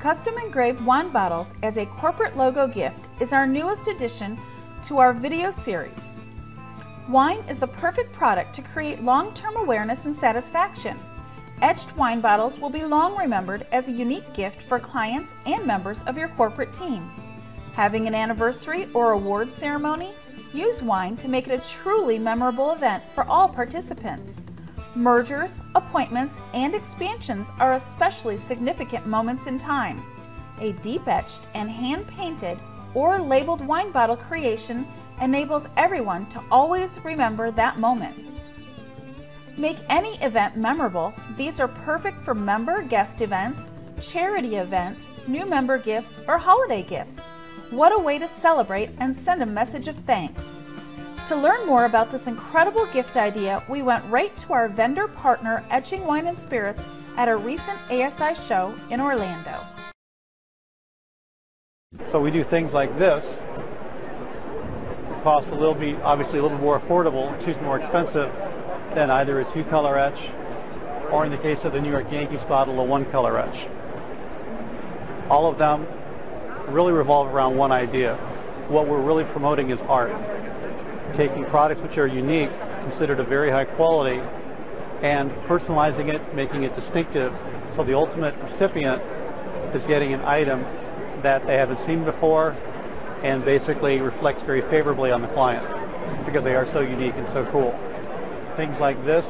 Custom engraved wine bottles as a corporate logo gift is our newest addition to our video series. Wine is the perfect product to create long-term awareness and satisfaction. Etched wine bottles will be long remembered as a unique gift for clients and members of your corporate team. Having an anniversary or award ceremony, use wine to make it a truly memorable event for all participants. Mergers, appointments, and expansions are especially significant moments in time. A deep-etched and hand-painted or labeled wine bottle creation enables everyone to always remember that moment. Make any event memorable. These are perfect for member guest events, charity events, new member gifts, or holiday gifts. What a way to celebrate and send a message of thanks. To learn more about this incredible gift idea, we went right to our vendor partner, Etching Wine and Spirits, at a recent ASI show in Orlando. So we do things like this. The cost will be obviously a little more affordable, it's more expensive than either a two-color etch or, in the case of the New York Yankees bottle, a one-color etch. All of them really revolve around one idea. What we're really promoting is art. Taking products which are unique, considered a very high quality, and personalizing it, making it distinctive, so the ultimate recipient is getting an item that they haven't seen before and basically reflects very favorably on the client because they are so unique and so cool. Things like this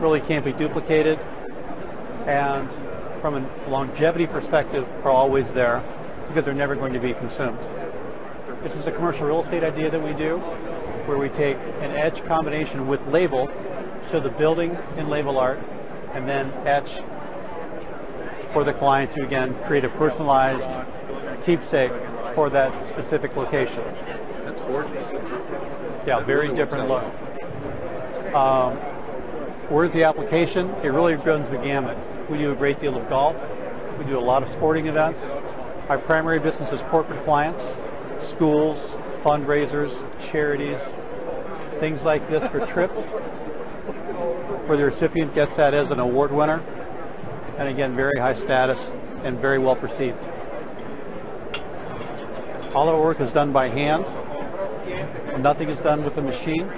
really can't be duplicated, and from a longevity perspective are always there because they're never going to be consumed. This is a commercial real estate idea that we do, where we take an etch combination with label, so the building and label art, and then etch for the client to, again, create a personalized keepsake for that specific location. That's gorgeous. Yeah, very different look. Where's the application? It really runs the gamut. We do a great deal of golf. We do a lot of sporting events. Our primary business is corporate clients. Schools, fundraisers, charities, things like this for trips, where the recipient gets that as an award winner, and again, very high status and very well perceived. All our work is done by hand, nothing is done with the machine,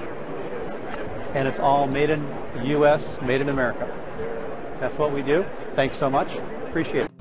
and it's all made in the US, made in America. That's what we do. Thanks so much. Appreciate it.